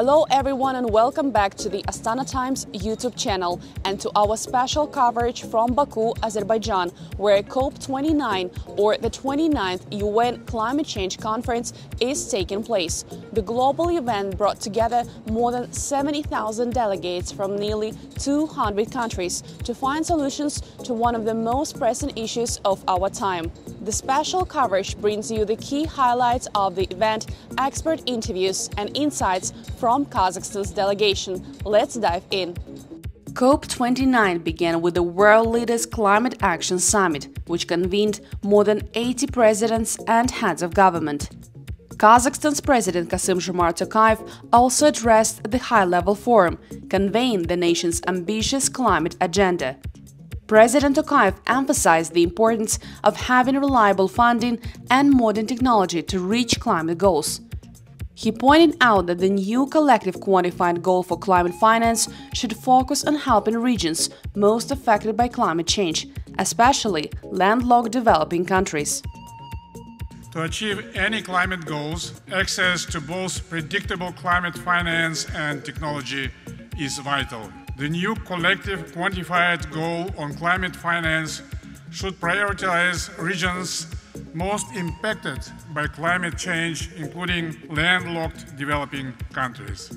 Hello everyone and welcome back to the Astana Times YouTube channel and to our special coverage from Baku, Azerbaijan, where COP29 or the 29th UN Climate Change Conference is taking place. The global event brought together more than 70,000 delegates from nearly 200 countries to find solutions to one of the most pressing issues of our time. The special coverage brings you the key highlights of the event, expert interviews and insights from Kazakhstan's delegation. Let's dive in. COP29 began with the World Leaders Climate Action Summit, which convened more than 80 presidents and heads of government. Kazakhstan's President Kassym-Jomart Tokayev also addressed the high-level forum, conveying the nation's ambitious climate agenda. President Tokayev emphasized the importance of having reliable funding and modern technology to reach climate goals. He pointed out that the new collective quantified goal for climate finance should focus on helping regions most affected by climate change, especially landlocked developing countries. To achieve any climate goals, access to both predictable climate finance and technology is vital. The new collective quantified goal on climate finance should prioritize regions most impacted by climate change, including landlocked developing countries.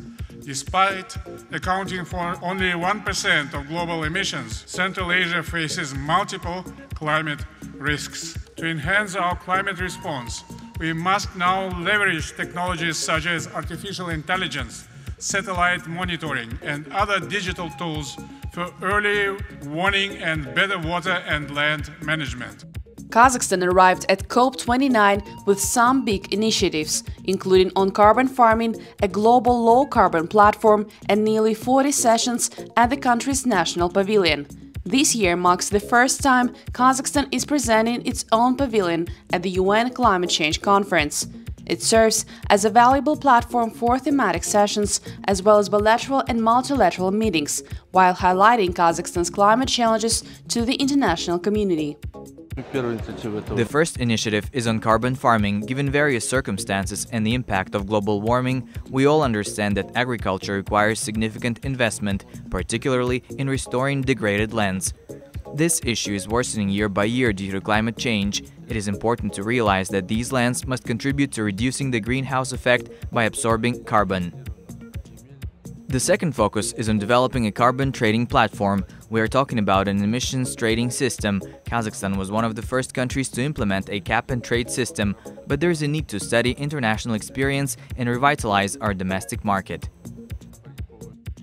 Despite accounting for only 1% of global emissions, Central Asia faces multiple climate risks. To enhance our climate response, we must now leverage technologies such as artificial intelligence, satellite monitoring, and other digital tools for early warning and better water and land management. Kazakhstan arrived at COP29 with some big initiatives, including on carbon farming, a global low-carbon platform, and nearly 40 sessions at the country's national pavilion. This year marks the first time Kazakhstan is presenting its own pavilion at the UN Climate Change Conference. It serves as a valuable platform for thematic sessions as well as bilateral and multilateral meetings, while highlighting Kazakhstan's climate challenges to the international community. The first initiative is on carbon farming. Given various circumstances and the impact of global warming, we all understand that agriculture requires significant investment, particularly in restoring degraded lands. This issue is worsening year by year due to climate change. It is important to realize that these lands must contribute to reducing the greenhouse effect by absorbing carbon. The second focus is on developing a carbon trading platform. We are talking about an emissions trading system. Kazakhstan was one of the first countries to implement a cap-and-trade system, but there is a need to study international experience and revitalize our domestic market.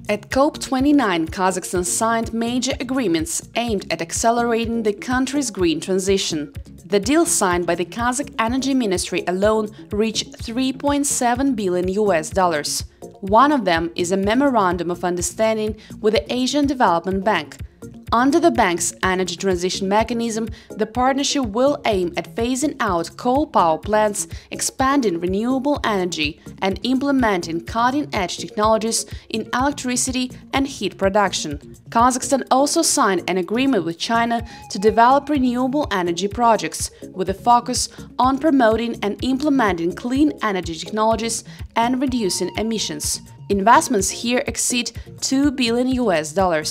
At COP29, Kazakhstan signed major agreements aimed at accelerating the country's green transition. The deal signed by the Kazakh Energy Ministry alone reached $3.7 billion. One of them is a memorandum of understanding with the Asian Development Bank. Under the bank's energy transition mechanism, the partnership will aim at phasing out coal power plants, expanding renewable energy, and implementing cutting-edge technologies in electricity and heat production. Kazakhstan also signed an agreement with China to develop renewable energy projects, with a focus on promoting and implementing clean energy technologies and reducing emissions. Investments here exceed $2 billion.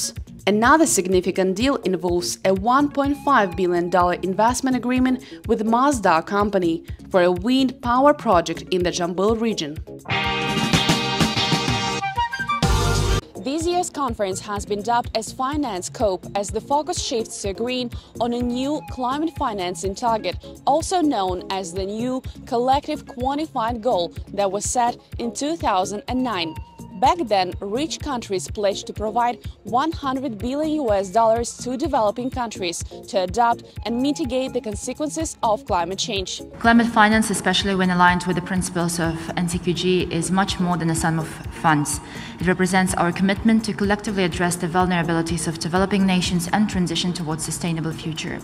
Another significant deal involves a $1.5 billion investment agreement with Mazda company for a wind power project in the Jambyl region. This year's conference has been dubbed as Finance COP, as the focus shifts to agreeing on a new climate financing target, also known as the new collective quantified goal that was set in 2009. Back then, rich countries pledged to provide $100 billion to developing countries to adapt and mitigate the consequences of climate change. Climate finance, especially when aligned with the principles of NCQG, is much more than a sum of funds. It represents our commitment to collectively address the vulnerabilities of developing nations and transition towards a sustainable future.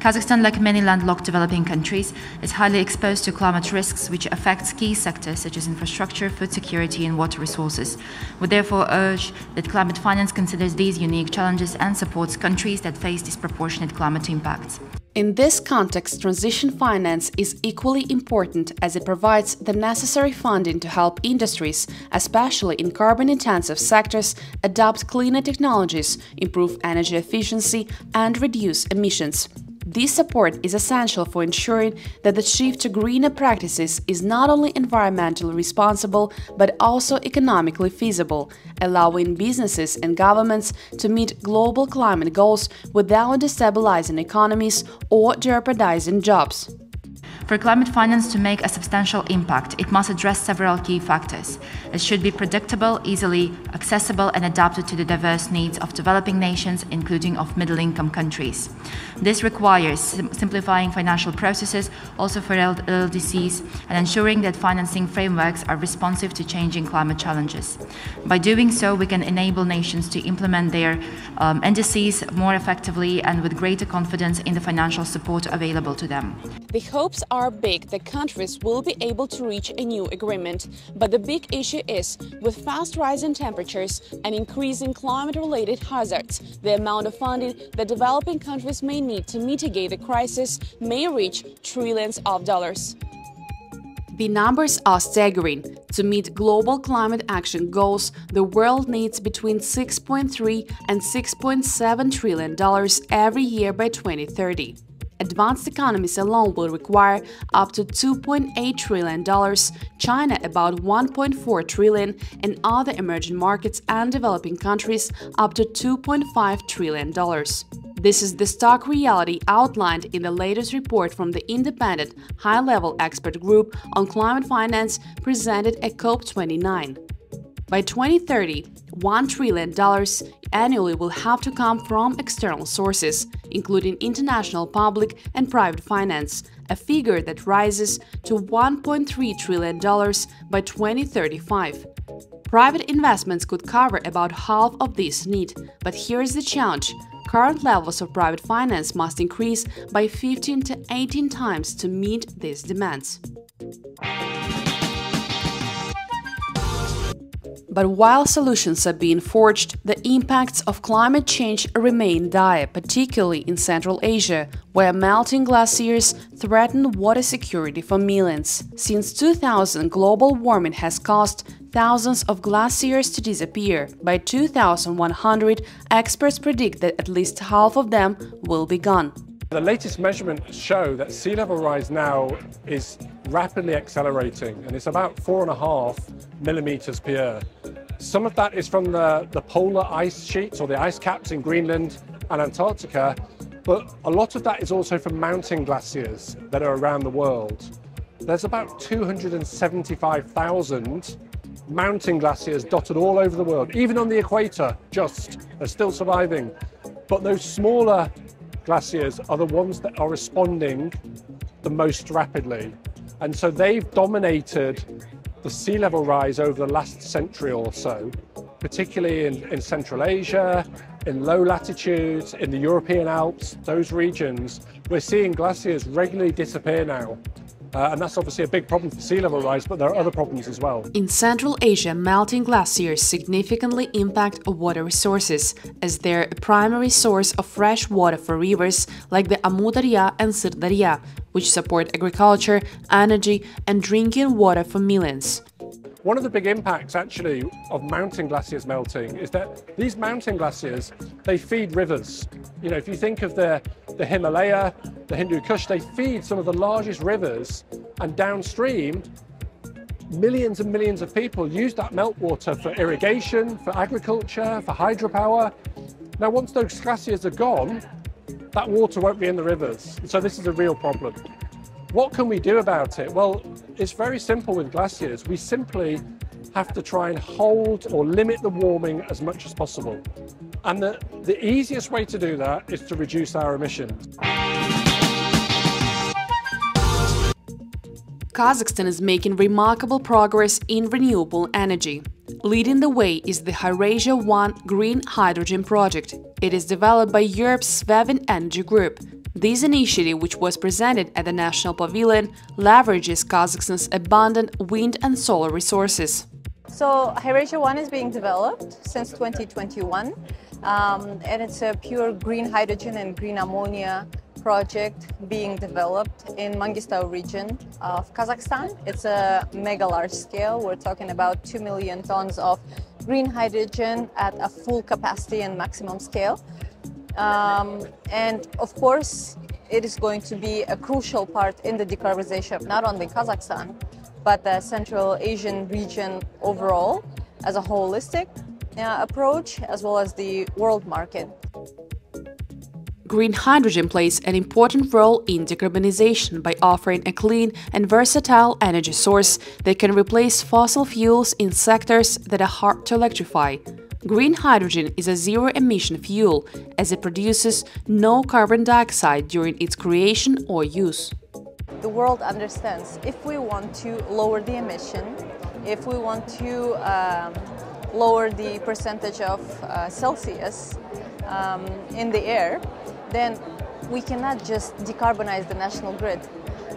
Kazakhstan, like many landlocked developing countries, is highly exposed to climate risks, which affects key sectors such as infrastructure, food security, and water resources. We therefore urge that climate finance considers these unique challenges and supports countries that face disproportionate climate impacts. In this context, transition finance is equally important as it provides the necessary funding to help industries, especially in carbon-intensive sectors, adopt cleaner technologies, improve energy efficiency, and reduce emissions. This support is essential for ensuring that the shift to greener practices is not only environmentally responsible, but also economically feasible, allowing businesses and governments to meet global climate goals without destabilizing economies or jeopardizing jobs. For climate finance to make a substantial impact, it must address several key factors. It should be predictable, easily accessible, and adapted to the diverse needs of developing nations, including of middle-income countries. This requires simplifying financial processes, also for LDCs, and ensuring that financing frameworks are responsive to changing climate challenges. By doing so, we can enable nations to implement their NDCs more effectively and with greater confidence in the financial support available to them. The hopes are big that countries will be able to reach a new agreement, but the big issue is, with fast rising temperatures and increasing climate-related hazards, the amount of funding that developing countries may need to mitigate the crisis may reach trillions of dollars. The numbers are staggering. To meet global climate action goals, the world needs between $6.3 and $6.7 trillion every year by 2030. Advanced economies alone will require up to $2.8 trillion, China about $1.4 trillion, and other emerging markets and developing countries up to $2.5 trillion. This is the stark reality outlined in the latest report from the independent, high-level expert group on climate finance presented at COP29. By 2030, $1 trillion annually will have to come from external sources, including international public and private finance, a figure that rises to $1.3 trillion by 2035. Private investments could cover about half of this need, but here is the challenge. Current levels of private finance must increase by 15 to 18 times to meet these demands. But while solutions are being forged, the impacts of climate change remain dire, particularly in Central Asia, where melting glaciers threaten water security for millions. Since 2000, global warming has caused thousands of glaciers to disappear. By 2100, experts predict that at least half of them will be gone. The latest measurements show that sea level rise now is rapidly accelerating, and it's about 4.5 millimeters per year. Some of that is from the polar ice sheets or the ice caps in Greenland and Antarctica, but a lot of that is also from mountain glaciers that are around the world. There's about 275,000 mountain glaciers dotted all over the world, even on the equator, they're still surviving. But those smaller glaciers are the ones that are responding the most rapidly. And so they've dominated the sea level rise over the last century or so, particularly in Central Asia, in low latitudes, in the European Alps, those regions. We're seeing glaciers regularly disappear now. And that's obviously a big problem for sea level rise, but there are other problems as well. In Central Asia, melting glaciers significantly impact water resources, as they're a primary source of fresh water for rivers like the Amudarya and Syrdarya, which support agriculture, energy, and drinking water for millions. One of the big impacts, actually, of mountain glaciers melting is that these mountain glaciers, they feed rivers. You know, if you think of the Himalaya, the Hindu Kush, they feed some of the largest rivers, and downstream, millions and millions of people use that meltwater for irrigation, for agriculture, for hydropower. Now, once those glaciers are gone, that water won't be in the rivers. So this is a real problem. What can we do about it? Well, it's very simple with glaciers. We simply have to try and hold or limit the warming as much as possible. And the easiest way to do that is to reduce our emissions. Kazakhstan is making remarkable progress in renewable energy. Leading the way is the Hyrasia One green hydrogen project. It is developed by Europe's Svevin Energy Group. This initiative, which was presented at the National Pavilion, leverages Kazakhstan's abundant wind and solar resources. So, Hyrasia One is being developed since 2021, and it's a pure green hydrogen and green ammonia project being developed in Mangystau region of Kazakhstan. It's a mega large scale. We're talking about 2 million tons of green hydrogen at a full capacity and maximum scale. And of course, it is going to be a crucial part in the decarbonization of not only Kazakhstan, but the Central Asian region overall as a holistic approach, as well as the world market. Green hydrogen plays an important role in decarbonization by offering a clean and versatile energy source that can replace fossil fuels in sectors that are hard to electrify. Green hydrogen is a zero-emission fuel, as it produces no carbon dioxide during its creation or use. The world understands if we want to lower the emission, if we want to lower the percentage of Celsius in the air, then we cannot just decarbonize the national grid.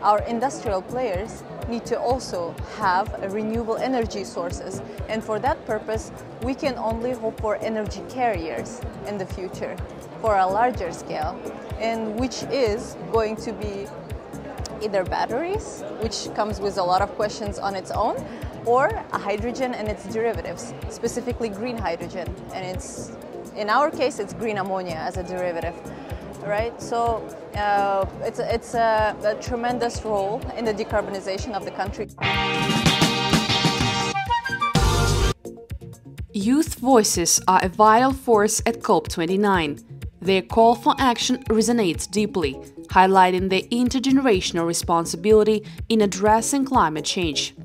Our industrial players need to also have renewable energy sources, and for that purpose we can only hope for energy carriers in the future for a larger scale, and which is going to be either batteries, which comes with a lot of questions on its own, or a hydrogen and its derivatives, specifically green hydrogen, and in our case it's green ammonia as a derivative. Right, so it's a tremendous role in the decarbonization of the country. Youth voices are a vital force at COP29. Their call for action resonates deeply, highlighting their intergenerational responsibility in addressing climate change.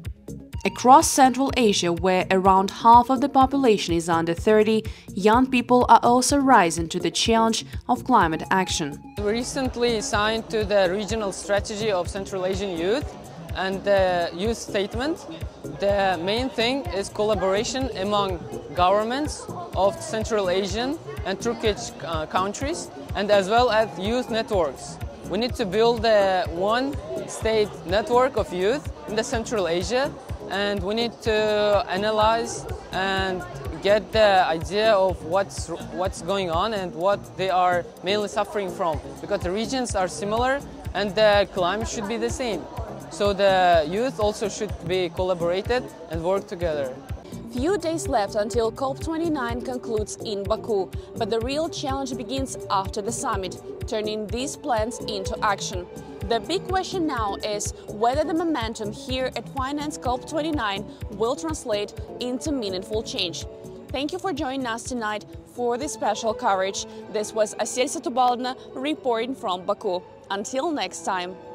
Across Central Asia, where around half of the population is under 30, young people are also rising to the challenge of climate action. We recently signed to the Regional Strategy of Central Asian Youth, and the youth statement, the main thing is collaboration among governments of Central Asian and Turkish countries, and as well as youth networks. We need to build a one-state network of youth in the Central Asia, and we need to analyze and get the idea of what's going on and what they are mainly suffering from, because the regions are similar and the climate should be the same. So the youth also should be collaborated and work together. Few days left until COP29 concludes in Baku, but the real challenge begins after the summit, turning these plans into action. The big question now is whether the momentum here at Finance COP29 will translate into meaningful change. Thank you for joining us tonight for this special coverage. This was Aselya Tubauldna reporting from Baku. Until next time.